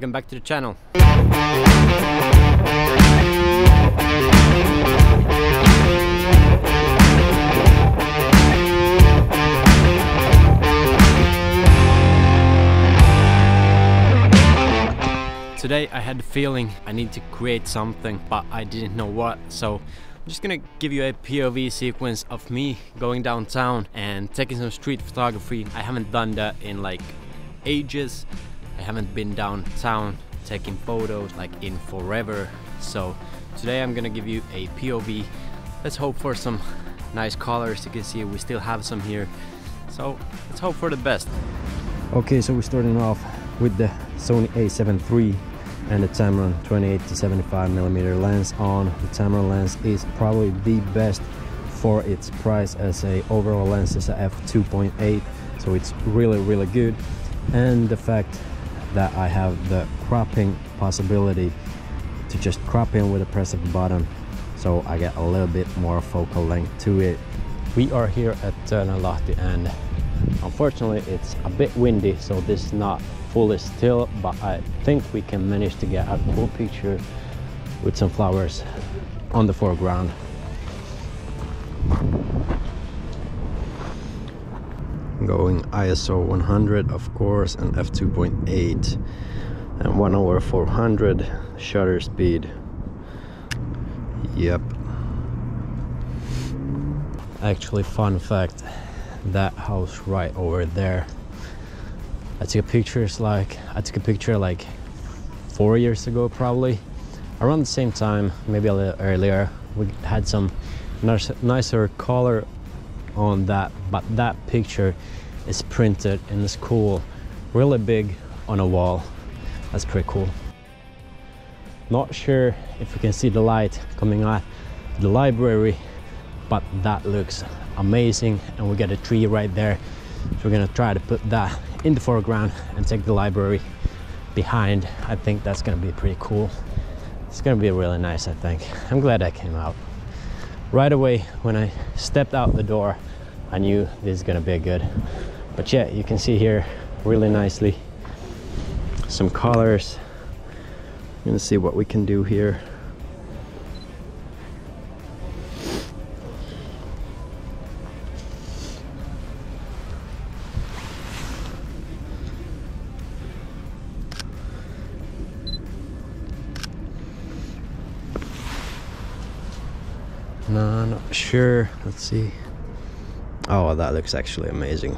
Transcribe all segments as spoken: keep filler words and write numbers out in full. welcome back to the channel. Today I had the feeling I need to create something, but I didn't know what, so I'm just gonna give you a P O V sequence of me going downtown and taking some street photography. I haven't done that in like ages. I haven't been downtown taking photos like in forever. So today I'm gonna give you a P O V. Let's hope for some nice colors. You can see we still have some here. So let's hope for the best. Okay, so we're starting off with the Sony A seven three. And the Tamron twenty-eight to seventy-five millimeter lens on. The Tamron lens is probably the best for its price as a overall lens. It's a f two point eight, so it's really really good. And the fact that I have the cropping possibility to just crop in with a press of the button, so I get a little bit more focal length to it. We are here at Ternalachti, and unfortunately it's a bit windy, so this is not fully still, but I think we can manage to get a cool picture with some flowers on the foreground. Going I S O one hundred of course, and f two point eight, and one over four hundred shutter speed. Yep. Actually, fun fact, that house right over there, I took pictures like I took a picture like four years ago, probably around the same time, maybe a little earlier. We had some nice, nicer color on that, but that picture is printed in this cool, really big on a wall. That's pretty cool. Not sure if you can see the light coming out the library, but that looks amazing, and we got a tree right there. So we're gonna try to put that in the foreground and take the library behind. I think that's gonna be pretty cool. It's gonna be really nice, I think. I'm glad I came out. Right away when I stepped out the door, I knew this is gonna be good. But yeah, you can see here really nicely some colors. I'm gonna see what we can do here. No, not sure. Let's see. Oh, that looks actually amazing.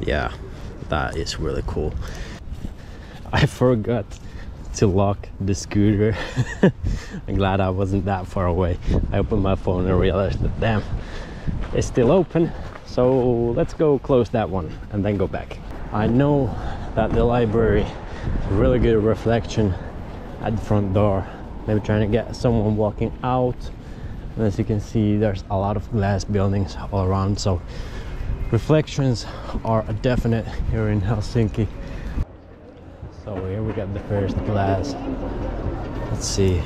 Yeah, that is really cool. I forgot to lock the scooter. I'm glad I wasn't that far away. I opened my phone and realized that, damn, it's still open. So let's go close that one and then go back. I know that the library is a really good reflection at the front door. Maybe trying to get someone walking out, and as you can see there's a lot of glass buildings all around, so reflections are a definite here in Helsinki. So here we got the first glass. Let's see.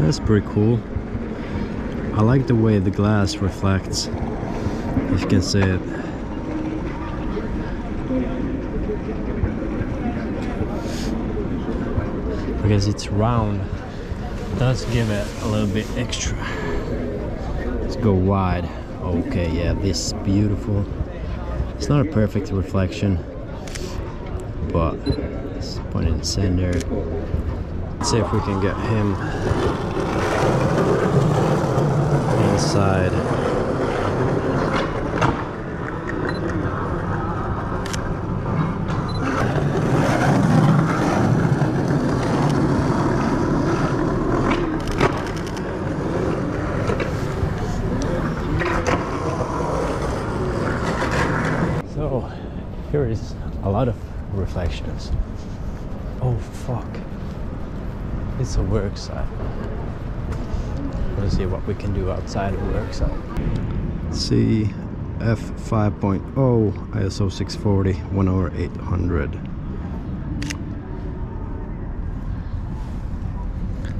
That's pretty cool. I like the way the glass reflects, if you can see it. Because it's round, it does give it a little bit extra. Let's go wide. Okay, yeah, this is beautiful. It's not a perfect reflection, but let's put it in the center. Let's see if we can get him inside. Here is a lot of reflections. Oh fuck, it's a work site. Let's see what we can do outside of work site. See, f five point oh, I S O six forty, one over eight hundred.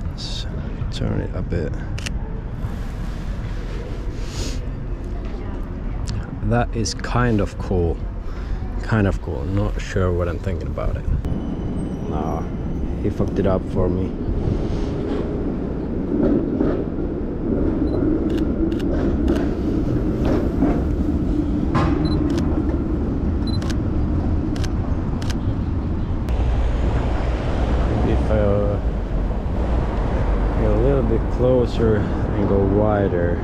Let's turn it a bit. that is kind of cool. Kind of cool. I'm not sure what I'm thinking about it. Nah, he fucked it up for me. If I uh, get a little bit closer and go wider,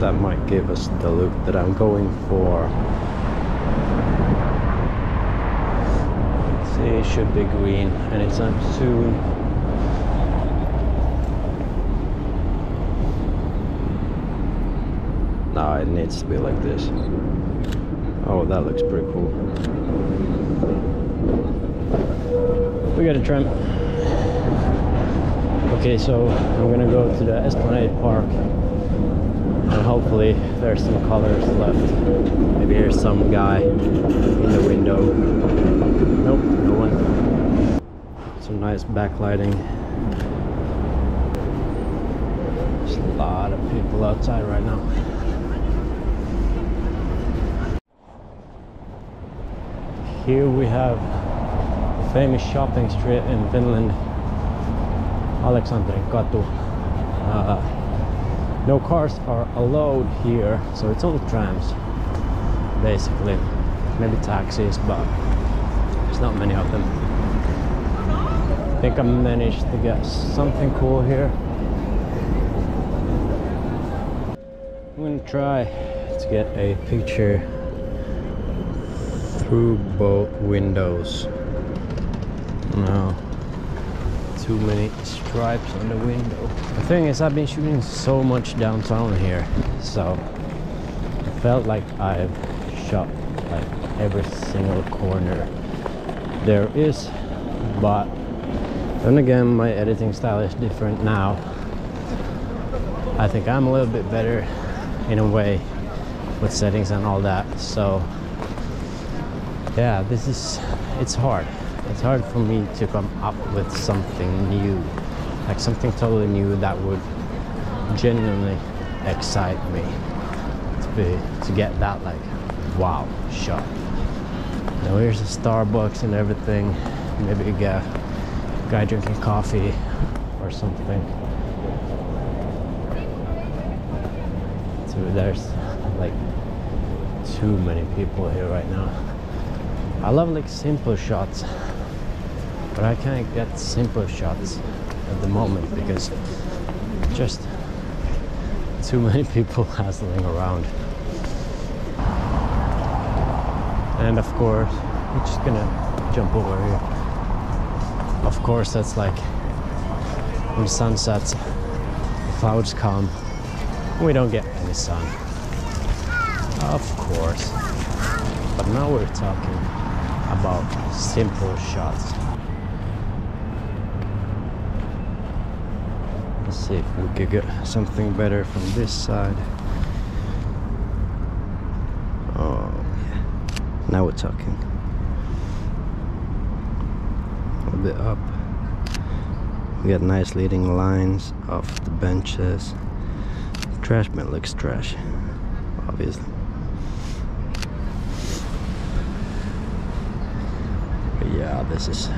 that might give us the look that I'm going for. Let's see, it should be green anytime soon. No, it needs to be like this. Oh, that looks pretty cool. We got a tram. Okay, so I'm gonna go to the Esplanade Park. And hopefully there's some colors left. Maybe there's some guy in the window. Nope, no one. Some nice backlighting. There's a lot of people outside right now. Here we have the famous shopping street in Finland, Aleksanterinkatu. Uh, No cars are allowed here, so it's all trams, basically. Maybe taxis, but there's not many of them. I think I managed to get something cool here. I'm gonna try to get a picture through both windows. No. Too many stripes on the window. The thing is, I've been shooting so much downtown here, so I felt like I've shot like every single corner there is, but then again, my editing style is different now. I think I'm a little bit better in a way with settings and all that, so yeah, this is, it's hard. It's hard for me to come up with something new, like something totally new that would genuinely excite me, to be to get that like wow shot. Now here's a Starbucks and everything, maybe a guy, a guy drinking coffee or something. So there's like too many people here right now. I love like simple shots, but I can't get simple shots at the moment because just too many people hassling around. And of course, I'm just gonna jump over here. Of course, that's like when the sun sets, the clouds come, we don't get any sun. Of course. But now we're talking about simple shots. Let's see if we could get something better from this side. Oh, now we're talking. A little bit up. We got nice leading lines off the benches. The trash bin looks trash, obviously. But yeah, this is,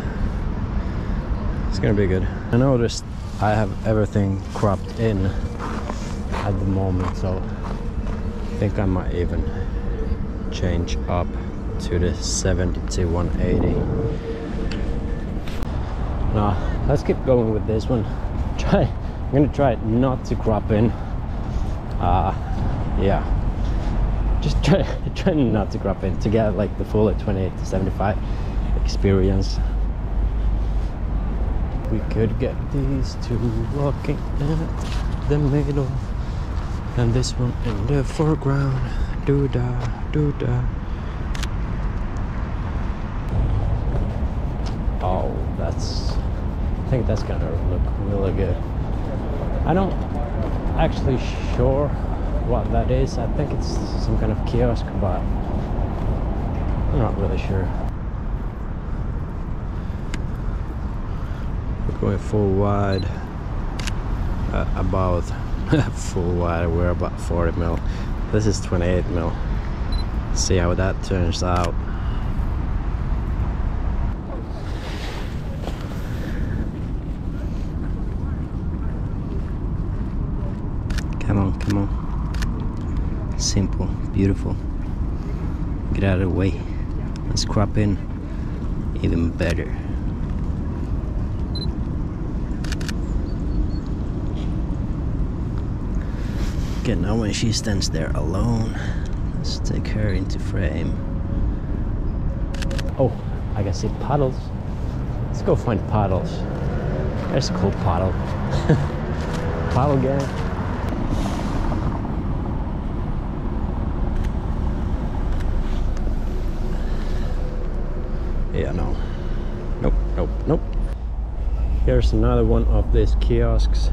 it's gonna be good. I noticed I have everything cropped in at the moment, so I think I might even change up to the seventy to one eighty. Nah, let's keep going with this one. Try, I'm gonna try not to crop in. Uh, yeah, just try, try not to crop in to get like the full twenty-eight to seventy-five experience. We could get these two walking at the middle and this one in the foreground. Do da, do da. Oh, that's, I think that's gonna look really good. I don't actually sure what that is. I think it's some kind of kiosk, but I'm not really sure. Going full wide, uh, about full wide, we're about forty mil, This is twenty-eight mil. Let's see how that turns out. Come on, come on. Simple, beautiful. Get out of the way. Let's crop in even better. Okay, now when she stands there alone, let's take her into frame. Oh, I can see puddles. Let's go find puddles. There's a cool puddle. Puddle gang. Yeah, no. Nope, nope, nope. Here's another one of these kiosks.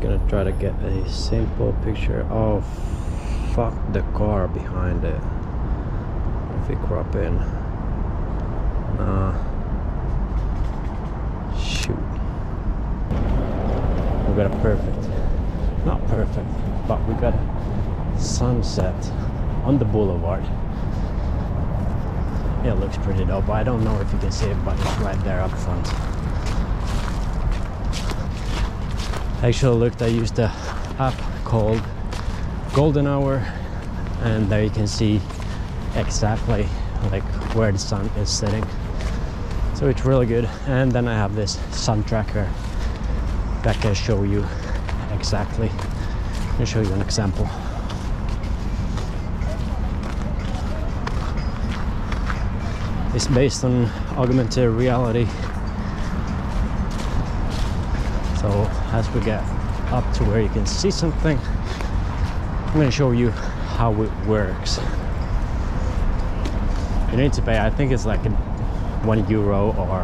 Gonna try to get a simple picture. Oh, fuck the car behind it. If we crop in, uh, shoot, we got a perfect, not perfect, but we got a sunset on the boulevard. It looks pretty dope. I don't know if you can see it, but it's right there up front. Actually looked, I used the app called Golden Hour, and there you can see exactly like where the sun is setting, so it's really good. And then I have this sun tracker that can show you exactly, I'll show you an example. It's based on augmented reality. So as we get up to where you can see something, I'm going to show you how it works. You need to pay, I think it's like a one euro or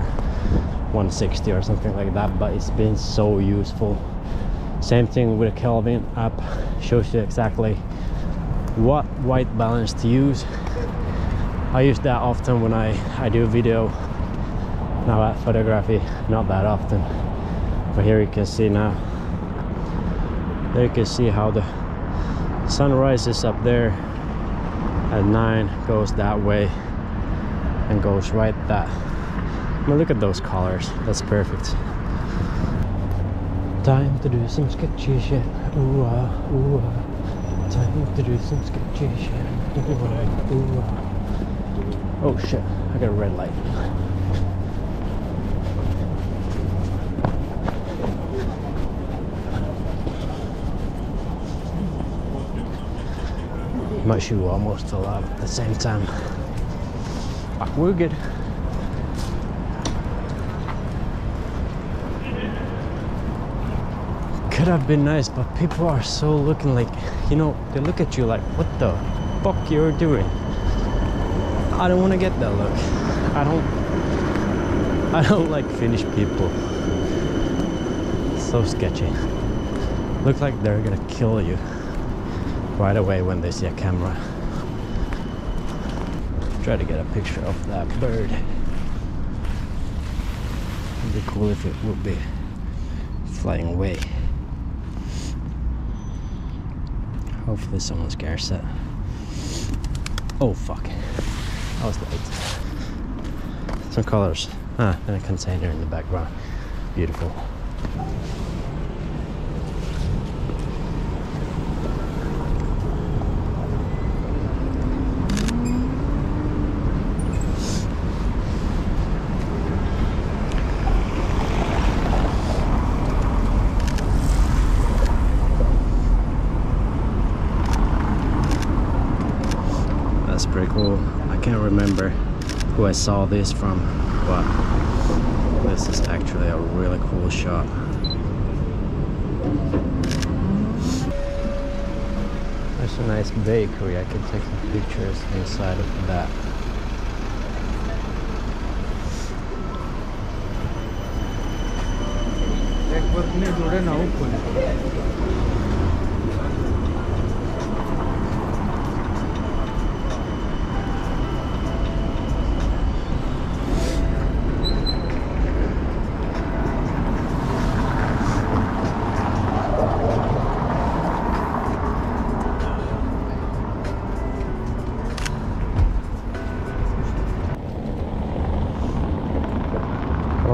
one sixty or something like that, but it's been so useful. Same thing with the Kelvin app, shows you exactly what white balance to use. I use that often when I, I do video, now at photography, not that often. But here you can see now, there you can see how the sun rises up there at nine, goes that way and goes right that. I mean, look at those colors, that's perfect. Time to do some sketchy shit. Ooh, ah, ooh, ah. Time to do some sketchy shit. Ooh, ah, ooh, ah. Oh shit, I got a red light. My shoe almost fell out at the same time. But we're good. Could have been nice, but people are so looking like, you know, they look at you like, what the fuck you're doing? I don't want to get that look. I don't, I don't like Finnish people. So sketchy. Look like they're gonna kill you right away when they see a camera. Try to get a picture of that bird. It'd be cool if it would be flying away. Hopefully someone scares it. Oh fuck, I was late. Some colors. Ah, and a container in the background. Beautiful. I can't remember who I saw this from, but this is actually a really cool shot. There's a nice bakery, I can take some pictures inside of that.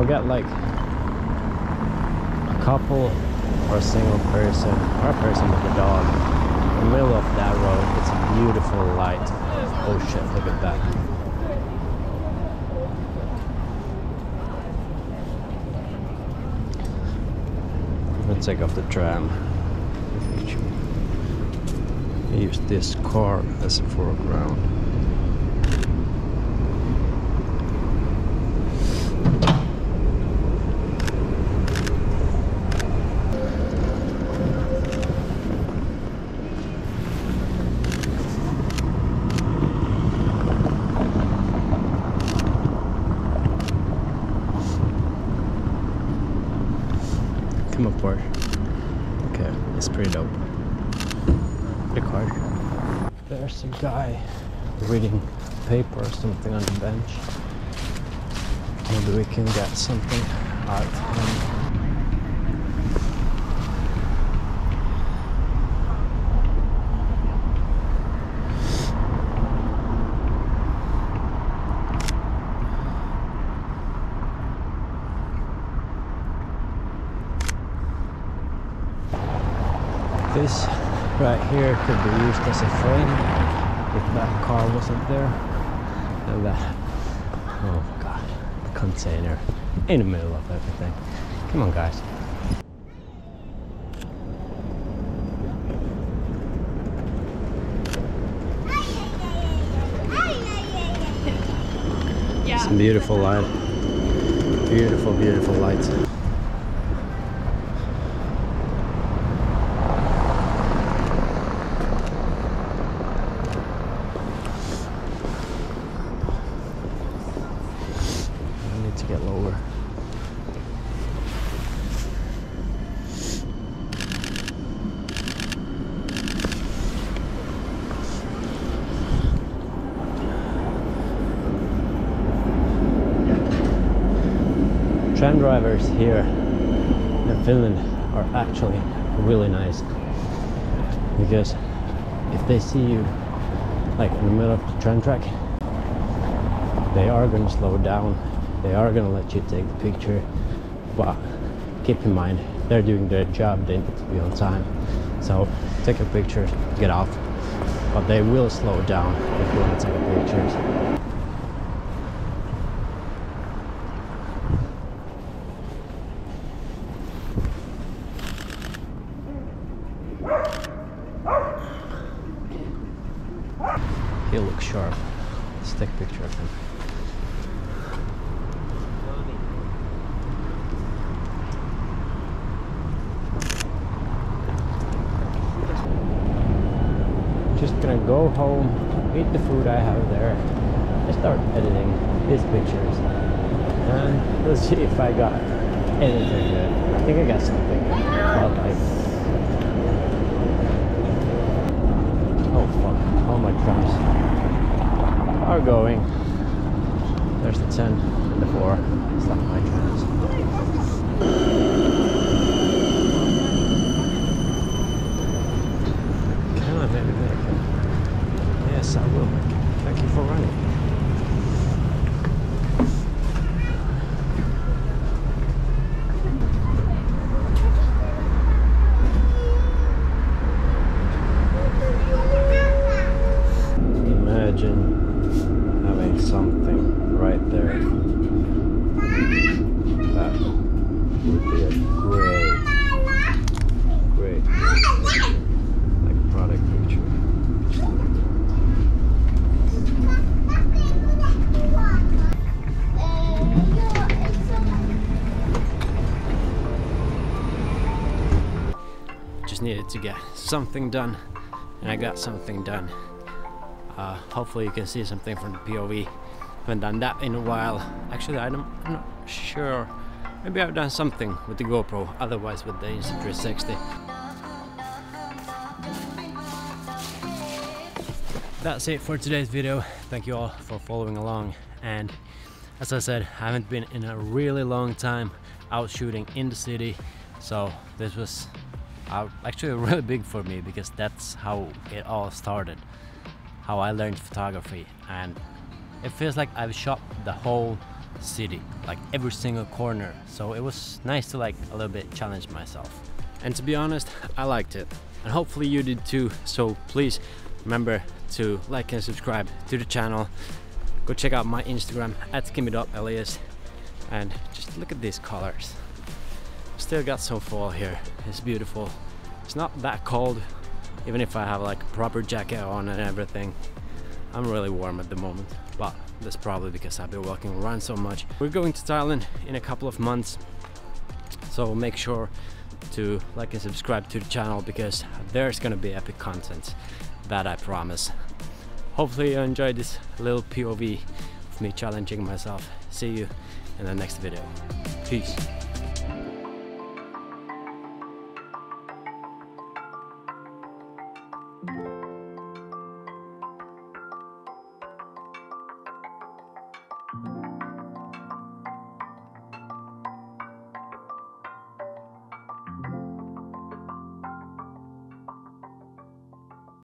I'll get like a couple or a single person or a person with a dog in the middle of that road. It's a beautiful light. Oh shit, look at that. Let's take off the tram. Use this car as a foreground. Come up, boy. Okay, it's pretty dope. Pretty car. There's a guy reading a paper or something on the bench. Maybe we can get something out of him. This right here could be used as a frame if that car wasn't there. And that, oh god, the container in the middle of everything. Come on, guys. Yeah. Some beautiful light. Beautiful, beautiful lights. Tram drivers here in Finland are actually really nice, because if they see you like in the middle of the tram track, they are going to slow down, they are going to let you take the picture, but keep in mind they're doing their job, they need to be on time, so take a picture, get off, but they will slow down if you want to take pictures. He looks sharp. Let's take a picture of him. Just gonna go home, eat the food I have there, and start editing his pictures. And let's see if I got anything good. I think I got something good. I'll like. All my trams are going. There's the ten and the four. It's like my trams. Can I maybe make it? Yes, I will make it. Thank you for running. Needed to get something done, and I got something done. Uh, hopefully you can see something from the P O V. Haven't done that in a while. Actually, I don't, I'm not sure. Maybe I've done something with the GoPro, otherwise with the Insta three sixty. That's it for today's video. Thank you all for following along, and as I said, I haven't been in a really long time out shooting in the city, so this was actually really big for me, because that's how it all started, how I learned photography, and it feels like I've shot the whole city, like every single corner. So it was nice to like a little bit challenge myself. And to be honest, I liked it. And hopefully you did too. So please remember to like and subscribe to the channel. Go check out my Instagram at kimi dot elias. And just look at these colors. Still got some fall here. It's beautiful. It's not that cold, even if I have like a proper jacket on and everything. I'm really warm at the moment, but that's probably because I've been walking around so much. We're going to Thailand in a couple of months, so make sure to like and subscribe to the channel because there's gonna be epic content, that I promise. Hopefully you enjoyed this little P O V of me challenging myself. See you in the next video. Peace.